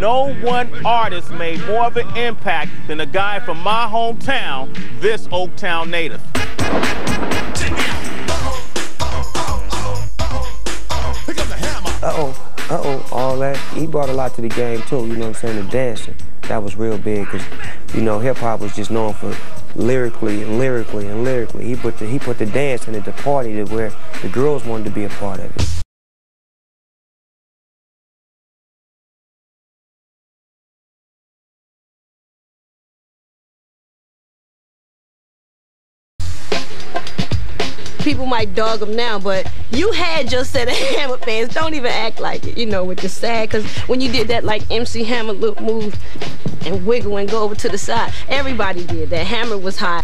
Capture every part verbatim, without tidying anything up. No one artist made more of an impact than a guy from my hometown, this Oaktown native. Uh-oh, uh-oh, all that. He brought a lot to the game, too, you know what I'm saying, the dancing. That was real big, because, you know, hip-hop was just known for lyrically and lyrically and lyrically. He put the, he put the dancing at the party to where the girls wanted to be a part of it. People might dog him now, but you had your set of Hammer fans. Don't even act like it, you know, which is sad, because when you did that, like, M C Hammer look move and wiggle and go over to the side, everybody did that. Hammer was hot.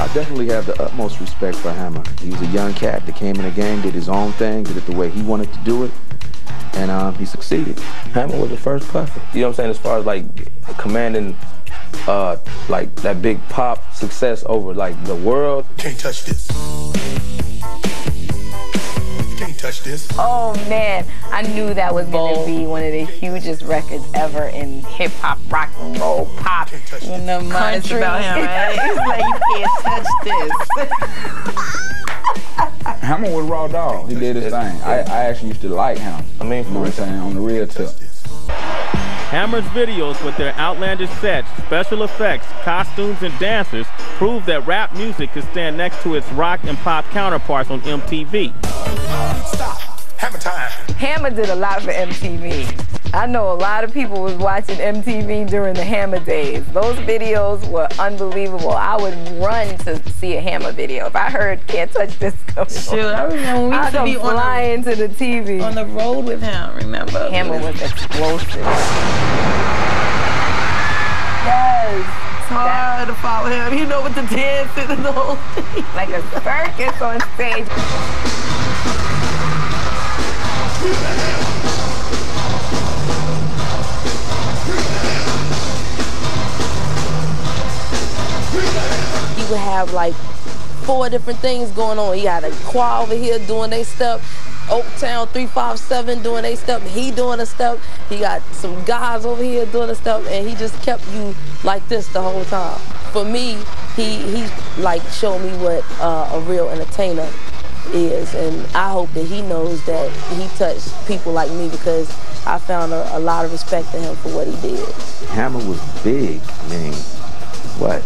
I definitely have the utmost respect for Hammer. He was a young cat that came in the game, did his own thing, did it the way he wanted to do it, and uh, he succeeded. Hammer was the first puffin. You know what I'm saying? As far as, like, commanding Uh, like that big pop success over like the world. Can't touch this. Can't touch this. Oh man, I knew that was gonna be one of the hugest records ever in hip hop, rock and roll, pop, in the country. About him, right? It's like you can't touch this. Hammer was raw dog. He did his thing. I, I actually used to like him. I mean, you know what I'm saying, on the real tip. Hammer's videos with their outlandish sets, special effects, costumes, and dancers prove that rap music can stand next to its rock and pop counterparts on M T V. Stop. Hammer time. Hammer did a lot for M T V. I know a lot of people was watching M T V during the Hammer days. Those videos were unbelievable. I would run to see a Hammer video. If I heard Can't Touch This, sure, I remember when we used to be flying to the T V. On the road with him, remember? Hammer was explosive. Yes. It's hard to follow him. You know, with the dancing and the whole thing. Like a circus on stage. You would have like four different things going on. You got a choir over here doing their stuff. Oaktown three five seven doing they stuff, he doing the stuff, he got some guys over here doing the stuff, and he just kept you like this the whole time. For me, he, he like showed me what uh, a real entertainer is, and I hope that he knows that he touched people like me, because I found a, a lot of respect to him for what he did. Hammer was big, I mean, what?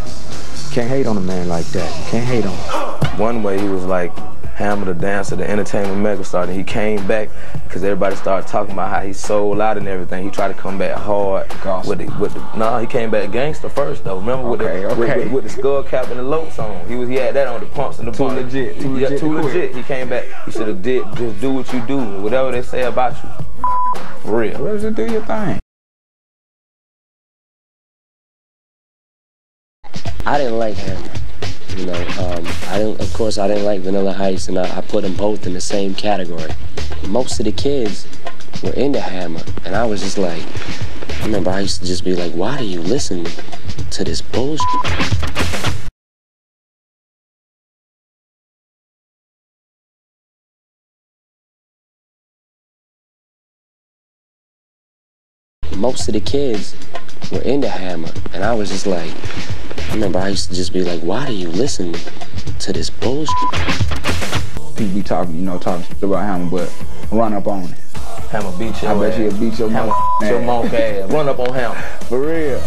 Can't hate on a man like that, you can't hate on him. One way he was like, Hammer the dancer, the entertainment megastar, and he came back because everybody started talking about how he sold out and everything. He tried to come back hard with the, with the, no, nah, he came back gangster first though. Remember with, okay, the, okay. With, with, with the skull cap and the loafs on. He was he had that on the pumps and the too button. legit, too, yeah, legit, too legit. He came back. You should have did just do what you do, whatever they say about you. For real. What does it do your thing? I didn't like Hammer. You know, um, I didn't, of course, I didn't like Vanilla Ice, and I, I put them both in the same category. Most of the kids were into Hammer, and I was just like, I remember I used to just be like, why do you listen to this bullshit? Most of the kids were into Hammer, and I was just like, I remember I used to just be like, why do you listen to this bullshit? People be talking, you know, talking about Hammer, but run up on it. Hammer beat your I bet ass. You'll beat your mouth. Your mouth ass. Run up on Hammer. For real.